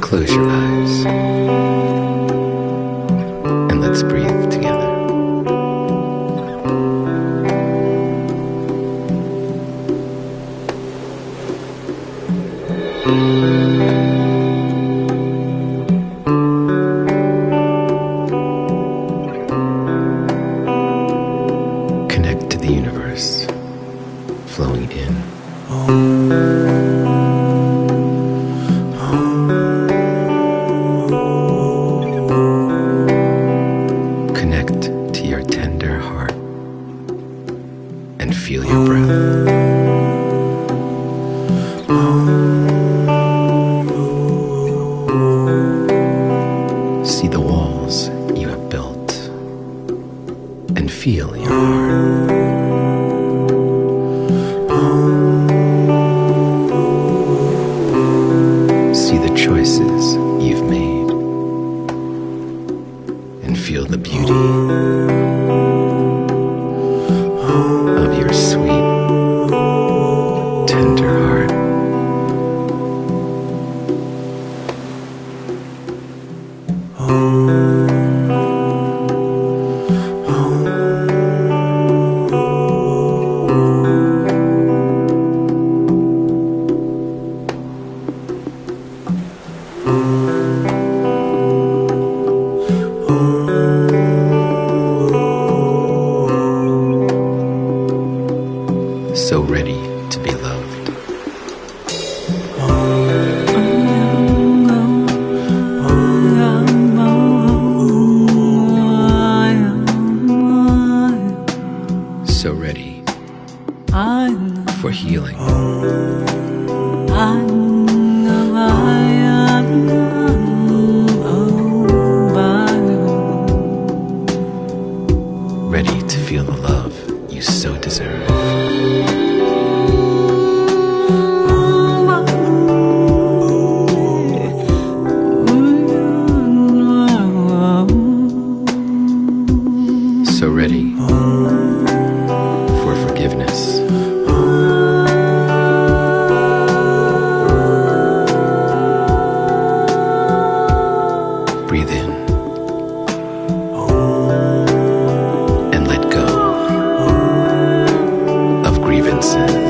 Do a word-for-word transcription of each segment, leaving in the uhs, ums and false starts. Close your eyes and let's breathe together. Connect to the universe, flowing in. Oh. And feel your breath. See the walls you have built and feel your heart. See the choices you've made and feel the beauty of your sweet, tender heart. So ready to be loved. So ready for healing. Ready to feel the love you so deserve. So ready for forgiveness. Breathe in and let go of grievances.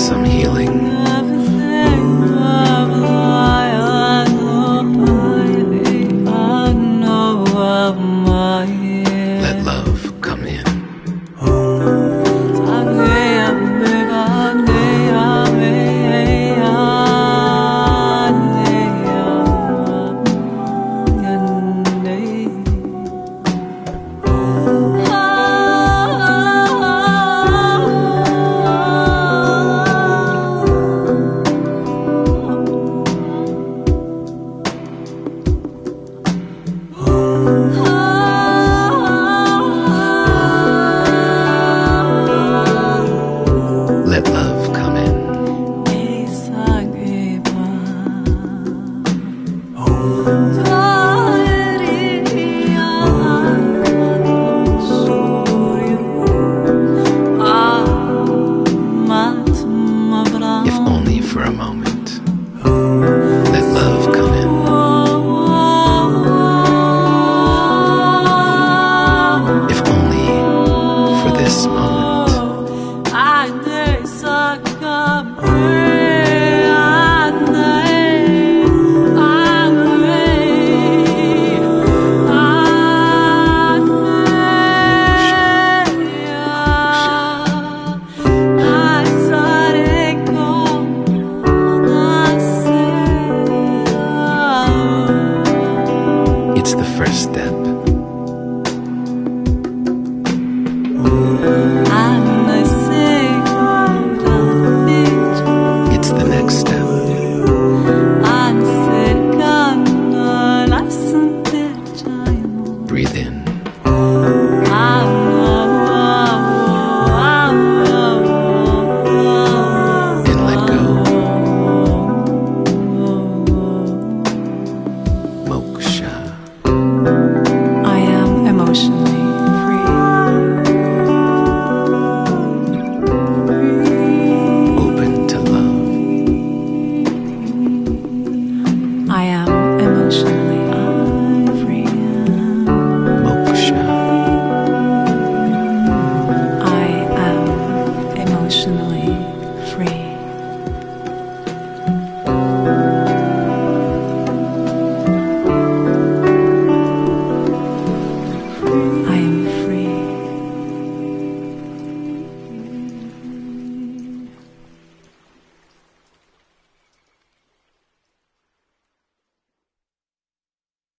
some healing.